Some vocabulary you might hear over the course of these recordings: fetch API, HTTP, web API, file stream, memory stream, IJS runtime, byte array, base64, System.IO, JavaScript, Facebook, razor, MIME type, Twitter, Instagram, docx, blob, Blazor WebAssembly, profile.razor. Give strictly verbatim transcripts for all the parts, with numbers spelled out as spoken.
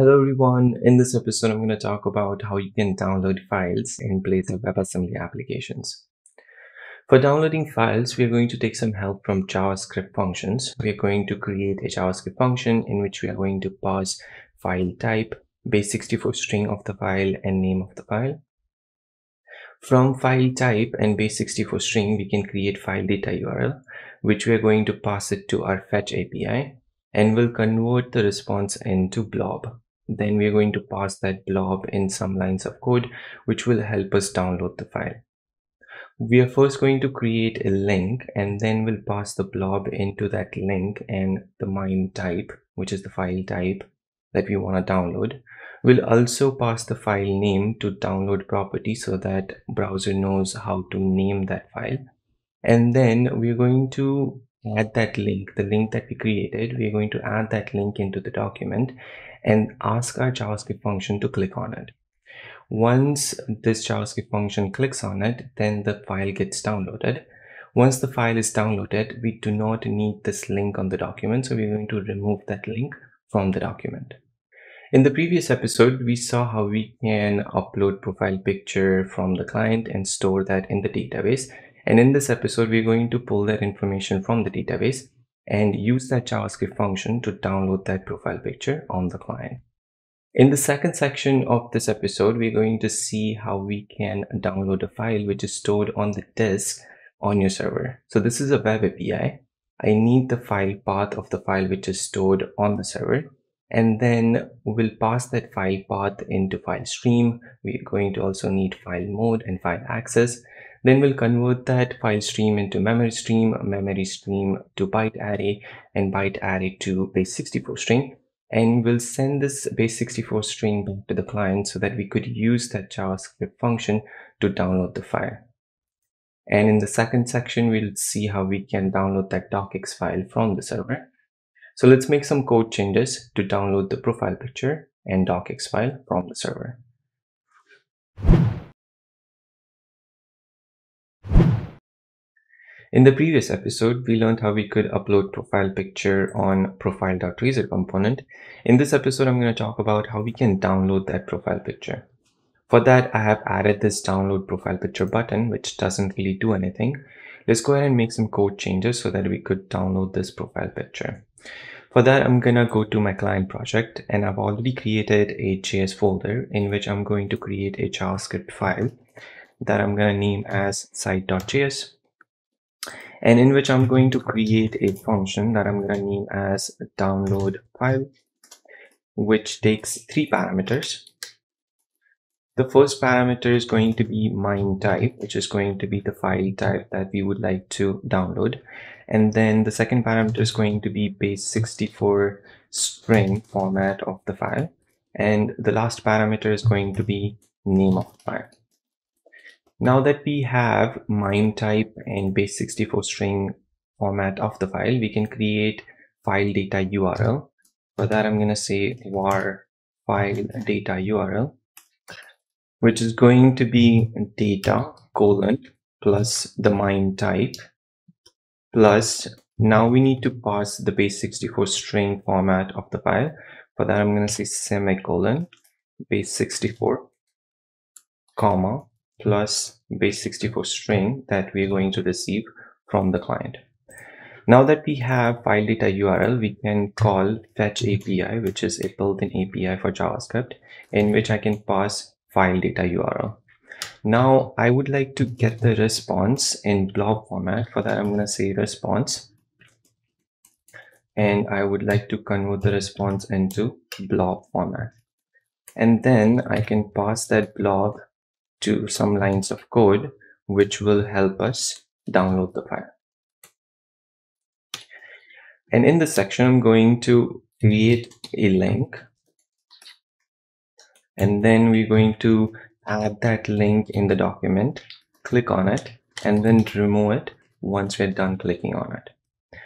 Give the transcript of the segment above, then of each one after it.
Hello everyone, in this episode I'm going to talk about how you can download files in Blazor WebAssembly applications. For downloading files, we are going to take some help from JavaScript functions. We are going to create a JavaScript function in which we are going to pass file type, base sixty-four string of the file and name of the file. From file type and base sixty-four string, we can create file data U R L, which we are going to pass it to our fetch A P I and will convert the response into blob. Then we're going to pass that blob in some lines of code, which will help us download the file. We are first going to create a link and then we'll pass the blob into that link and the MIME type, which is the file type that we want to download. We'll also pass the file name to download property so that browser knows how to name that file. And then we're going to add that link, the link that we created, we're going to add that link into the document and ask our JavaScript function to click on it. Once this JavaScript function clicks on it, then the file gets downloaded. Once the file is downloaded, we do not need this link on the document, so we're going to remove that link from the document. In the previous episode, we saw how we can upload profile picture from the client and store that in the database. And in this episode, we're going to pull that information from the database and use that JavaScript function to download that profile picture on the client. In the second section of this episode, we're going to see how we can download a file which is stored on the disk on your server. So this is a web A P I. I need the file path of the file which is stored on the server. And then we'll pass that file path into file stream. We're going to also need file mode and file access. Then we'll convert that file stream into memory stream, memory stream to byte array, and byte array to base sixty-four string. And we'll send this base sixty-four string back to the client so that we could use that JavaScript function to download the file. And in the second section, we'll see how we can download that docx file from the server. So let's make some code changes to download the profile picture and docx file from the server. In the previous episode, we learned how we could upload profile picture on profile.razor component. In this episode, I'm going to talk about how we can download that profile picture. For that, I have added this download profile picture button, which doesn't really do anything. Let's go ahead and make some code changes so that we could download this profile picture. For that, I'm going to go to my client project, and I've already created a J S folder in which I'm going to create a JavaScript file that I'm going to name as site.js, and in which I'm going to create a function that I'm going to name as download file, which takes three parameters. The first parameter is going to be MIME type, which is going to be the file type that we would like to download. And then the second parameter is going to be base sixty-four string format of the file. And the last parameter is going to be name of the file. Now that we have MIME type and base sixty-four string format of the file, we can create file data U R L. For that, I'm going to say var file data U R L, which is going to be data colon plus the MIME type plus, now we need to pass the base sixty-four string format of the file. For that, I'm going to say semicolon base sixty-four comma plus base sixty-four string that we're going to receive from the client. Now that we have file data U R L, we can call fetch A P I, which is a built-in A P I for JavaScript, in which I can pass file data U R L. Now I would like to get the response in blob format. For that, I'm going to say response, and I would like to convert the response into blob format. And then I can pass that blob to some lines of code, which will help us download the file. And in this section, I'm going to create a link. And then we're going to add that link in the document, click on it, and then remove it once we're done clicking on it.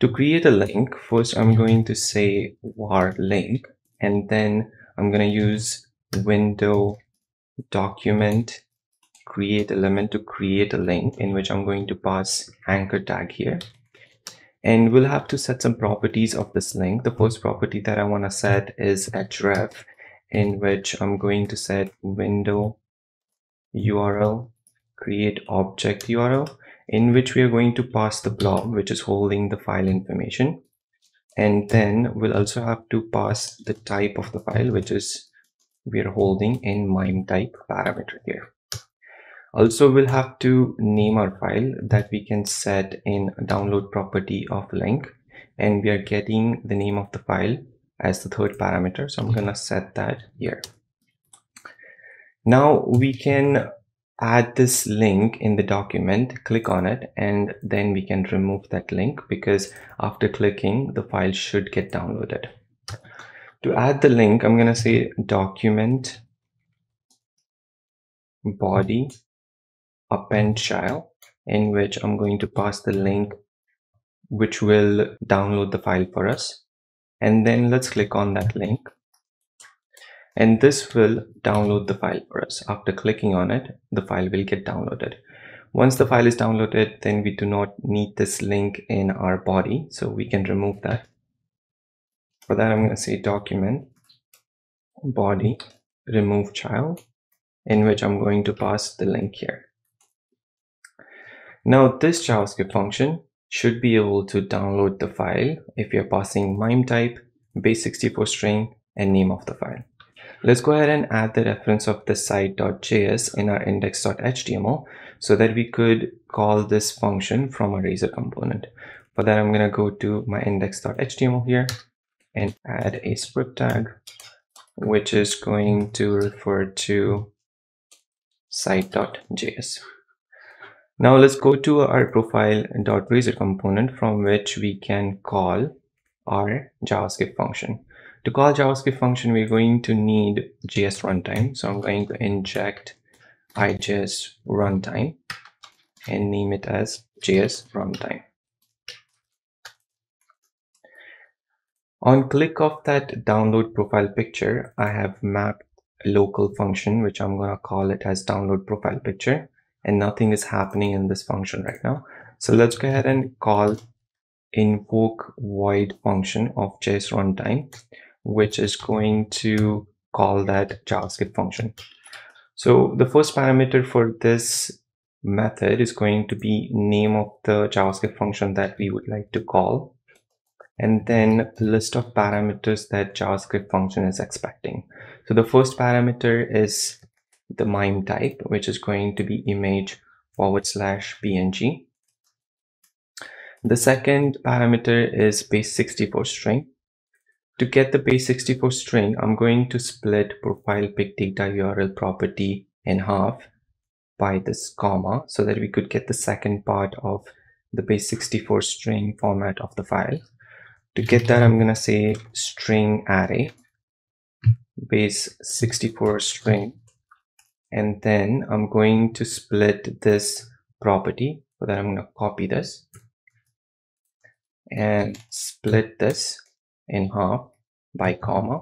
To create a link, first I'm going to say var link, and then I'm going to use window document create element to create a link in which I'm going to pass anchor tag here. And we'll have to set some properties of this link. The first property that I want to set is href, in which I'm going to set window U R L, create object U R L, in which we are going to pass the blob, which is holding the file information. And then we'll also have to pass the type of the file, which is we are holding in MIME type parameter here. Also, we'll have to name our file that we can set in download property of link, and we are getting the name of the file as the third parameter. So I'm going to set that here. Now we can add this link in the document, click on it, and then we can remove that link, because after clicking, the file should get downloaded. To add the link, I'm going to say document body append child, in which I'm going to pass the link which will download the file for us. And then let's click on that link, and this will download the file for us. After clicking on it, the file will get downloaded. Once the file is downloaded, then we do not need this link in our body, so we can remove that. For that, I'm going to say document body remove child, in which I'm going to pass the link here. Now this JavaScript function should be able to download the file if you're passing MIME type, base sixty-four string, and name of the file. Let's go ahead and add the reference of the site.js in our index.html so that we could call this function from a razor component. For that, I'm going to go to my index.html here and add a script tag, which is going to refer to site.js. Now let's go to our profile.razor component, from which we can call our JavaScript function. To call JavaScript function, we're going to need J S runtime. So I'm going to inject I J S runtime and name it as J S runtime. On click of that download profile picture, I have mapped a local function, which I'm going to call it as download profile picture. And nothing is happening in this function right now. So let's go ahead and call invoke void function of J S runtime, which is going to call that JavaScript function. So the first parameter for this method is going to be name of the JavaScript function that we would like to call, and then list of parameters that JavaScript function is expecting. So the first parameter is the MIME type, which is going to be image forward slash P N G. The second parameter is base sixty-four string. To get the base sixty-four string, I'm going to split profile pic data U R L property in half by this comma so that we could get the second part of the base sixty-four string format of the file. To get that, I'm going to say string array base sixty-four string, and then I'm going to split this property. For that, I'm going to copy this and split this in half by comma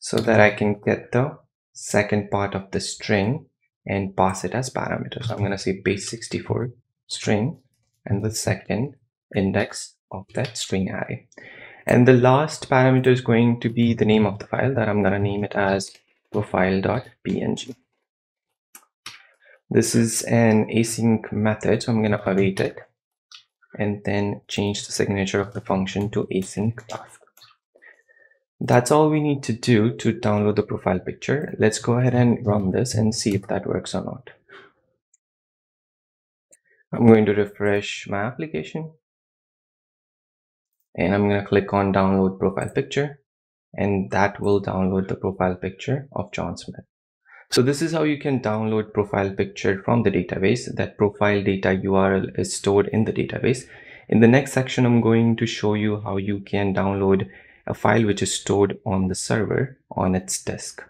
so that I can get the second part of the string and pass it as parameter. So I'm going to say base sixty-four string and the second index of that string array. And the last parameter is going to be the name of the file, that I'm going to name it as profile.png. This is an async method, so I'm going to await it and then change the signature of the function to async task. That's all we need to do to download the profile picture. Let's go ahead and run this and see if that works or not. I'm going to refresh my application, and I'm going to click on download profile picture, and that will download the profile picture of John Smith. So this is how you can download profile picture from the database. That profile data U R L is stored in the database. In the next section, I'm going to show you how you can download a file which is stored on the server on its disk.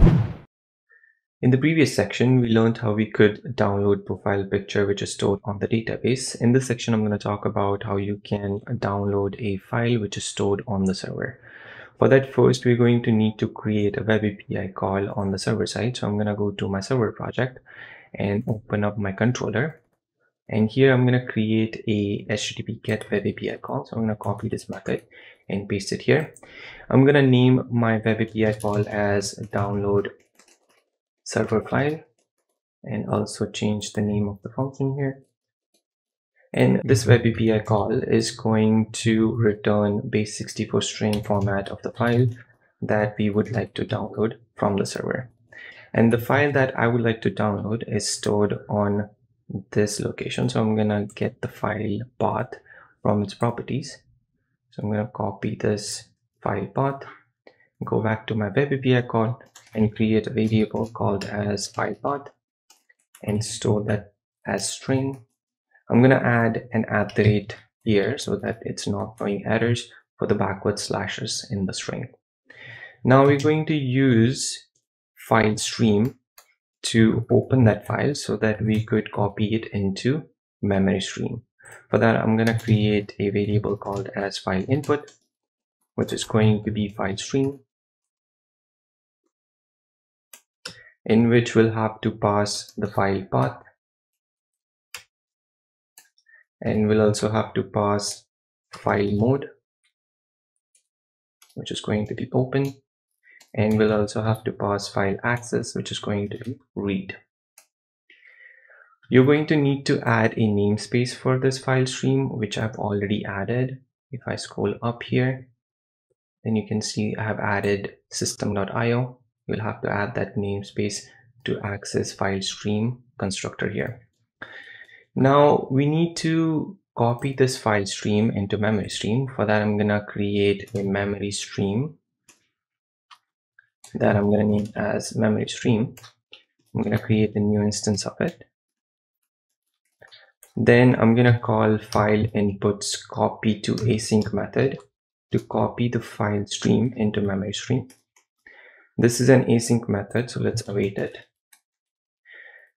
In the previous section, we learned how we could download profile picture which is stored on the database. In this section, I'm going to talk about how you can download a file which is stored on the server. For that, first, we're going to need to create a web A P I call on the server side. So I'm going to go to my server project and open up my controller. And here I'm going to create a H T T P get web A P I call. So I'm going to copy this method and paste it here. I'm going to name my web A P I call as download server file, and also change the name of the function here. And this web A P I call is going to return base sixty-four string format of the file that we would like to download from the server. And the file that I would like to download is stored on this location. So I'm going to get the file path from its properties. So I'm going to copy this file path, go back to my web A P I call and create a variable called as file path and store that as string. I'm going to add an at the rate here so that it's not throwing errors for the backward slashes in the string. Now we're going to use file stream to open that file so that we could copy it into memory stream. For that, I'm going to create a variable called as file input, which is going to be file stream, in which we'll have to pass the file path. And we'll also have to pass file mode, which is going to be open. And we'll also have to pass file access, which is going to be read. You're going to need to add a namespace for this file stream, which I've already added. If I scroll up here, then you can see I have added system dot I O. You'll have to add that namespace to access file stream constructor here. Now we need to copy this file stream into memory stream. For that, I'm going to create a memory stream that I'm going to name as memory stream. I'm going to create a new instance of it. Then I'm going to call file inputs copy to async method to copy the file stream into memory stream. This is an async method, so let's await it.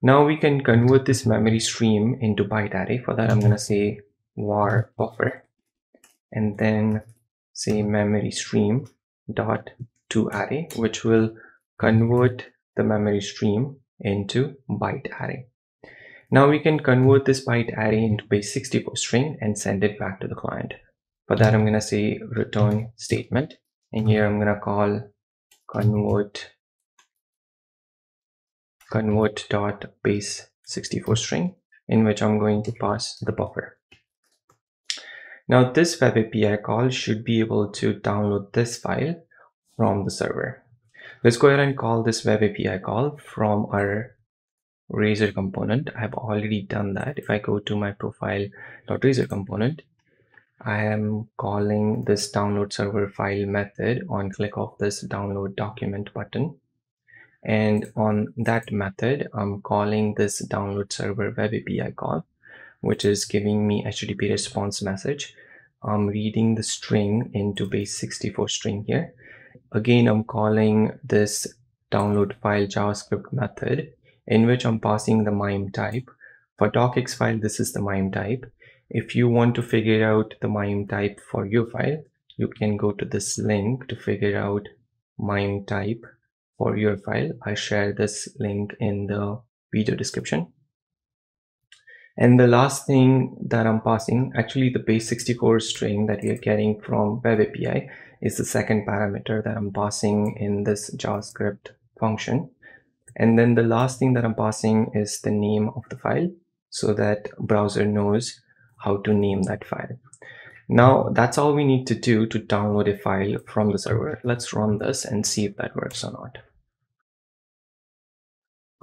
Now we can convert this memory stream into byte array. For that, I'm going to say var buffer and then say memory stream dot to array, which will convert the memory stream into byte array. Now we can convert this byte array into base sixty-four string and send it back to the client. For that, I'm going to say return statement, and here I'm going to call convert convert dot base sixty-four string, in which I'm going to pass the buffer. Now this web A P I call should be able to download this file from the server. Let's go ahead and call this web A P I call from our razor component. I've already done that. If I go to my profile.razor component, I am calling this download server file method on click of this download document button. And on that method, I'm calling this download server web A P I call, which is giving me H T T P response message. I'm reading the string into base sixty-four string here. Again, I'm calling this download file JavaScript method, in which I'm passing the MIME type. For docx file, this is the MIME type. If you want to figure out the MIME type for your file, you can go to this link to figure out MIME type for your file. I share this link in the video description. And the last thing that I'm passing, actually the base sixty-four string that we are getting from web A P I is the second parameter that I'm passing in this JavaScript function. And then the last thing that I'm passing is the name of the file so that browser knows how to name that file. Now that's all we need to do to download a file from the server. Let's run this and see if that works or not.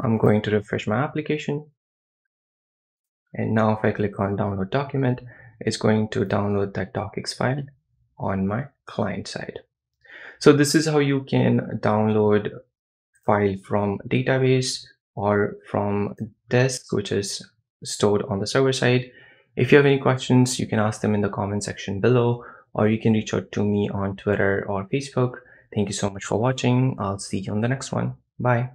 I'm going to refresh my application. And now if I click on download document, it's going to download that docx file on my client side. So this is how you can download file from database or from disk, which is stored on the server side. If you have any questions, you can ask them in the comment section below, or you can reach out to me on Twitter or Facebook. Thank you so much for watching. I'll see you on the next one. Bye.